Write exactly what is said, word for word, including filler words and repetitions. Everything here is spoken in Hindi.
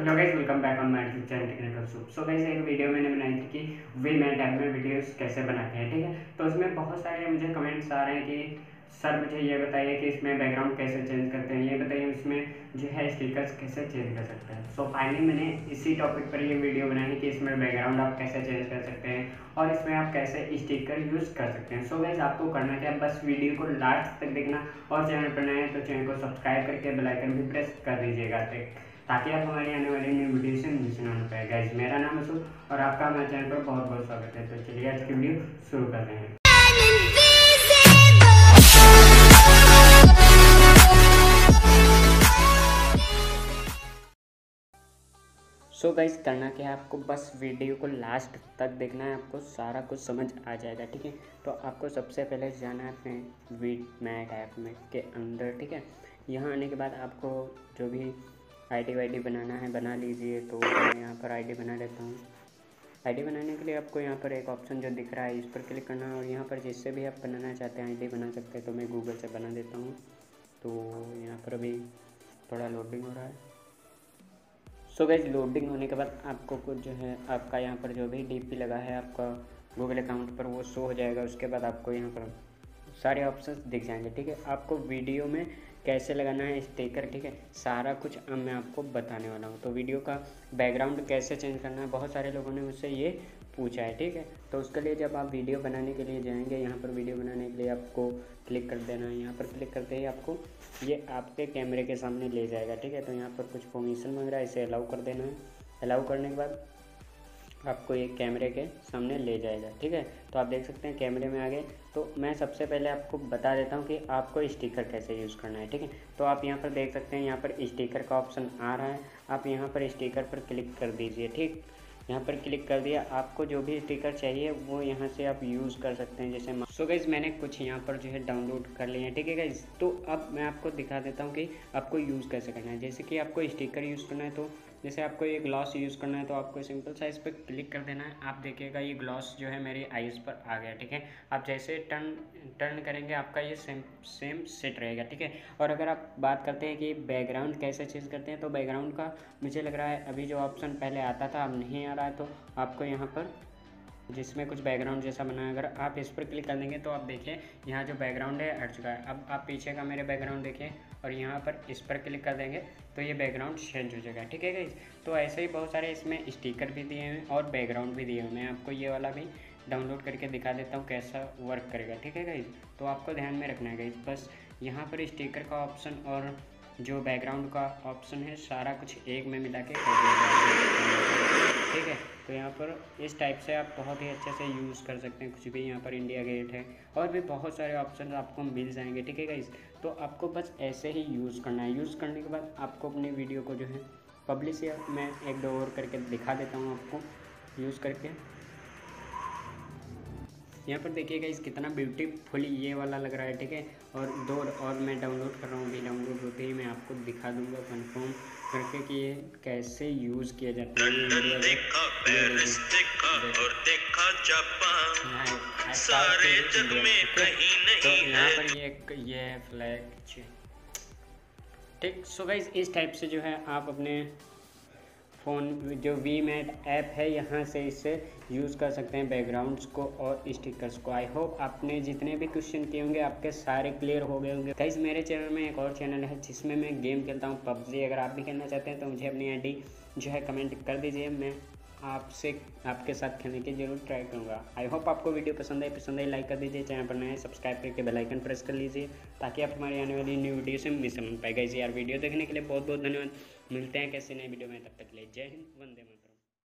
Hello guys, welcome back on my YouTube channel technical soup. So guys, एक वीडियो मैंने बनाई थी कि वीमेट ऐप में वीडियोस कैसे बनाते हैं, ठीक है। तो उसमें बहुत सारे मुझे कमेंट्स आ रहे हैं कि सर मुझे ये बताइए कि इसमें बैकग्राउंड कैसे चेंज करते हैं, ये बताइए इसमें जो है स्टिकर्स कैसे चेंज कर सकते हैं। सो फाइनली मैंने इसी टॉपिक पर ये वीडियो बनाई कि इसमें बैकग्राउंड आप कैसे चेंज कर सकते हैं और इसमें आप कैसे स्टिकर यूज़ कर सकते हैं। सो so गाइस, आपको करना क्या, बस वीडियो को लास्ट तक देखना और चैनल पर नए हैं तो चैनल को सब्सक्राइब करके बेल आइकन भी प्रेस कर दीजिएगा ताकि आप हमारी आने वाली न्यू वीडियो से मिस ना हो पाए। गाइस, मेरा नाम अशोक और आपका हमारे चैनल पर बहुत बहुत स्वागत है। तो चलिए आज की वीडियो शुरू कर रहे हैं। सो so गाइस, करना क्या है, आपको बस वीडियो को लास्ट तक देखना है, आपको सारा कुछ समझ आ जाएगा, ठीक है। तो आपको सबसे पहले जाना है अपने वीमेट ऐप में के अंदर, ठीक है। यहाँ आने के बाद आपको जो भी आईडी वाईडी बनाना है बना लीजिए। तो मैं यहाँ पर आईडी बना लेता हूँ। आईडी बनाने के लिए आपको यहाँ पर एक ऑप्शन जो दिख रहा है इस पर क्लिक करना है और यहाँ पर जिससे भी आप बनाना चाहते हैं आईडी बना सकते हैं। तो मैं गूगल से बना देता हूँ। तो यहाँ पर अभी थोड़ा लोडिंग हो रहा है। सो गाइस, लोडिंग होने के बाद आपको कुछ जो है आपका यहाँ पर जो भी डीपी लगा है आपका गूगल अकाउंट पर वो शो हो जाएगा। उसके बाद आपको यहाँ पर सारे ऑप्शंस दिख जाएंगे, ठीक है। आपको वीडियो में कैसे लगाना है स्टिकर, ठीक है, सारा कुछ अब मैं आपको बताने वाला हूँ। तो वीडियो का बैकग्राउंड कैसे चेंज करना है, बहुत सारे लोगों ने मुझसे ये पूछा है, ठीक है। तो उसके लिए जब आप वीडियो बनाने के लिए जाएंगे, यहाँ पर वीडियो बनाने के लिए आपको क्लिक कर देना है। यहाँ पर क्लिक करते ही आपको ये आपके कैमरे के सामने ले जाएगा, ठीक है। तो यहाँ पर कुछ परमिशन मांग रहा है, इसे अलाउ कर देना है। अलाउ करने के बाद आपको ये कैमरे के सामने ले जाएगा, ठीक है। तो आप देख सकते हैं कैमरे में आ गए। तो मैं सबसे पहले आपको बता देता हूँ कि आपको स्टिकर कैसे यूज़ करना है, ठीक है। तो आप यहाँ पर देख सकते हैं यहाँ पर स्टिकर का ऑप्शन आ रहा है। आप यहाँ पर स्टिकर पर क्लिक कर दीजिए, ठीक। यहाँ पर क्लिक कर दिया, आपको जो भी स्टिकर चाहिए वो यहाँ से आप यूज़ कर सकते हैं। जैसे सो गाइस, मैंने कुछ यहाँ पर जो है डाउनलोड कर लिए हैं, ठीक है गाइस। तो अब मैं आपको दिखा देता हूँ कि आपको यूज़ कैसे करना है। जैसे कि आपको स्टिकर यूज़ करना है, तो जैसे आपको ये ग्लॉस यूज़ करना है तो आपको सिंपल साइज पर क्लिक कर देना है। आप देखिएगा ये ग्लॉस जो है मेरी आईज पर आ गया, ठीक है। आप जैसे टर्न टर्न करेंगे आपका ये सेम सेम सेट रहेगा, ठीक है। और अगर आप बात करते हैं कि बैकग्राउंड कैसे चेंज करते हैं, तो बैकग्राउंड का मुझे लग रहा है अभी जो ऑप्शन पहले आता था अब नहीं आ रहा है। तो आपको यहाँ पर जिसमें कुछ बैकग्राउंड जैसा बना है, अगर आप इस पर क्लिक कर देंगे तो आप देखिए यहाँ जो बैकग्राउंड है हट चुका है। अब आप पीछे का मेरे बैकग्राउंड देखिए और यहाँ पर इस पर क्लिक कर देंगे तो ये बैकग्राउंड चेंज हो जाएगा, ठीक है गाइस। तो ऐसे ही बहुत सारे इसमें स्टिकर भी दिए हैं और बैकग्राउंड भी दिए हुए हैं। मैं आपको ये वाला भी डाउनलोड करके दिखा देता हूँ कैसा वर्क करेगा, ठीक है गाइस। तो आपको ध्यान में रखना है गाइस, बस यहाँ पर स्टिकर का ऑप्शन और जो बैकग्राउंड का ऑप्शन है सारा कुछ एक में मिला के कर देगा, ठीक है। तो यहाँ पर इस टाइप से आप बहुत ही अच्छे से यूज़ कर सकते हैं कुछ भी। यहाँ पर इंडिया गेट है और भी बहुत सारे ऑप्शन आपको मिल जाएंगे, ठीक है गाइस। तो आपको बस ऐसे ही यूज़ करना है। यूज़ करने के बाद आपको अपनी वीडियो को जो है पब्लिश या मैं एक दो और करके दिखा देता हूँ आपको यूज़ करके। यहाँ पर देखिएगा इस कितना ब्यूटीफुल ये वाला लग रहा है, ठीक है। और दो और मैं डाउनलोड कर रहा हूँ, भी डाउनलोड होते ही मैं आपको दिखा दूँगा कंफर्म करके कि ये कैसे यूज़ किया जाता है। तो यहाँ पर ये ये फ्लैग, ठीक। सो गाइस, इस टाइप से जो है आप अपने फ़ोन जो वीमेट ऐप है यहाँ से इससे यूज़ कर सकते हैं बैकग्राउंड्स को और स्टिकर्स को। आई होप आपने जितने भी क्वेश्चन किए होंगे आपके सारे क्लियर हो गए होंगे। गाइस, मेरे चैनल में एक और चैनल है जिसमें मैं गेम खेलता हूँ पबजी। अगर आप भी खेलना चाहते हैं तो मुझे अपनी आईडी जो है कमेंट कर दीजिए, मैं आपसे आपके साथ खेलने की जरूर ट्राई करूँगा। आई होप आपको वीडियो पसंद आई पसंद आई लाइक कर दीजिए, चैनल पर नए सब्सक्राइब करके बेल आइकन प्रेस कर लीजिए ताकि आप हमारी आने वाली न्यू वीडियो से मिस ना हो पाए। गाइस, यार वीडियो देखने के लिए बहुत बहुत धन्यवाद। मिलते हैं कैसे नई वीडियो में, तब तक के लिए जय हिंद, वंदे मातरम।